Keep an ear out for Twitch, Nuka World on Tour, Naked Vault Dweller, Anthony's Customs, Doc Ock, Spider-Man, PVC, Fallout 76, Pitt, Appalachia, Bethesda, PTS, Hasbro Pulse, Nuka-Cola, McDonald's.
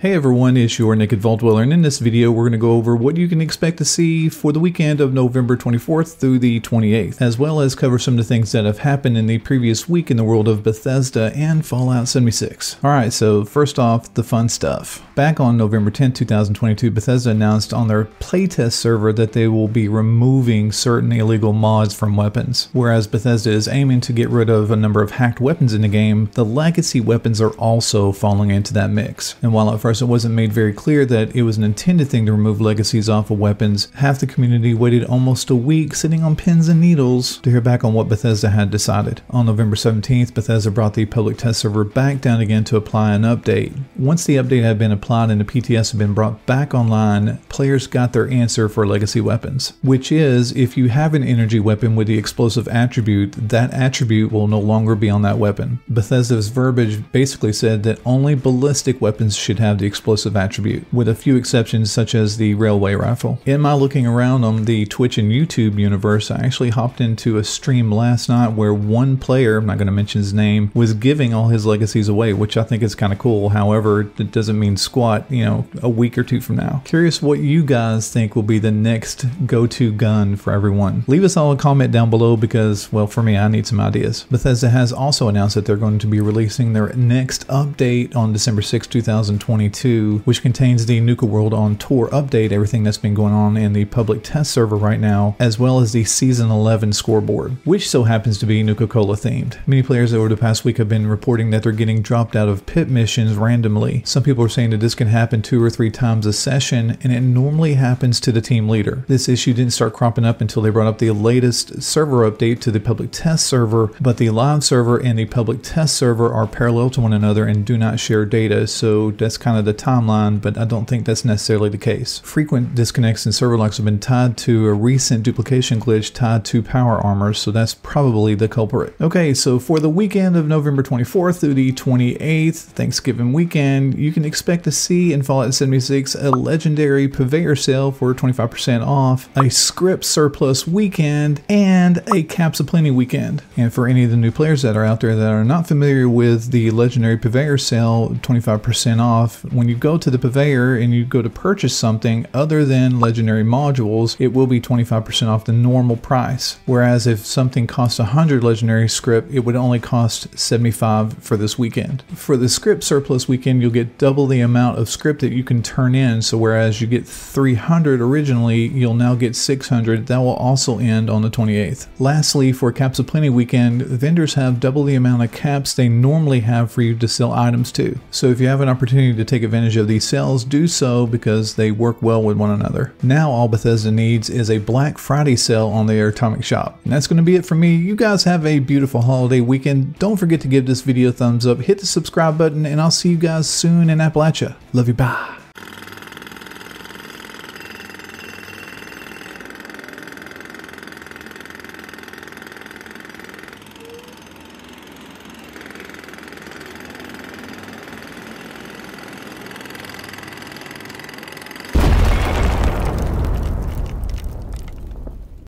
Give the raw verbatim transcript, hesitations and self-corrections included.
Hey everyone, it's your Naked Vault Dweller, and in this video we're going to go over what you can expect to see for the weekend of November twenty-fourth through the twenty-eighth, as well as cover some of the things that have happened in the previous week in the world of Bethesda and Fallout seventy-six. Alright, so first off, the fun stuff. Back on November tenth, two thousand twenty-two, Bethesda announced on their playtest server that they will be removing certain illegal mods from weapons. Whereas Bethesda is aiming to get rid of a number of hacked weapons in the game, the legacy weapons are also falling into that mix. And while at it wasn't made very clear that it was an intended thing to remove legacies off of weapons, half the community waited almost a week sitting on pins and needles to hear back on what Bethesda had decided. On November seventeenth, Bethesda brought the public test server back down again to apply an update. Once the update had been applied and the P T S had been brought back online, players got their answer for legacy weapons, which is if you have an energy weapon with the explosive attribute, that attribute will no longer be on that weapon. Bethesda's verbiage basically said that only ballistic weapons should have the explosive attribute, with a few exceptions such as the railway rifle. In my looking around on the Twitch and YouTube universe, I actually hopped into a stream last night where one player, I'm not going to mention his name, was giving all his legacies away, which I think is kind of cool. However, it doesn't mean squat, you know, a week or two from now. Curious what you guys think will be the next go-to gun for everyone. Leave us all a comment down below because, well, for me, I need some ideas. Bethesda has also announced that they're going to be releasing their next update on December sixth, two thousand twenty-two, which contains the Nuka World on Tour update, everything that's been going on in the public test server right now, as well as the Season eleven scoreboard, which so happens to be Nuka-Cola themed. Many players over the past week have been reporting that they're getting dropped out of pit missions randomly. Some people are saying that this can happen two or three times a session, and it normally happens to the team leader. This issue didn't start cropping up until they brought up the latest server update to the public test server, but the live server and the public test server are parallel to one another and do not share data, so that's kind of the timeline, but I don't think that's necessarily the case. Frequent disconnects and server locks have been tied to a recent duplication glitch tied to power armors, so that's probably the culprit. Okay, so for the weekend of November twenty-fourth through the twenty-eighth, Thanksgiving weekend, you can expect to see in Fallout seventy-six a legendary purveyor sale for twenty-five percent off, a script surplus weekend, and a caps aplenty weekend. And for any of the new players that are out there that are not familiar with the legendary purveyor sale, twenty-five percent off, when you go to the purveyor and you go to purchase something other than legendary modules, it will be twenty-five percent off the normal price. Whereas if something costs one hundred legendary script, it would only cost seventy-five for this weekend. For the script surplus weekend, you'll get double the amount of script that you can turn in. So whereas you get three hundred originally, you'll now get six hundred. That will also end on the twenty-eighth. Lastly, for Caps Aplenty weekend, vendors have double the amount of caps they normally have for you to sell items to. So if you have an opportunity to take advantage of these sales, do so because they work well with one another. Now all Bethesda needs is a Black Friday sale on their Atomic Shop. And that's going to be it for me. You guys have a beautiful holiday weekend. Don't forget to give this video a thumbs up, hit the subscribe button, and I'll see you guys soon in Appalachia. Love you, bye.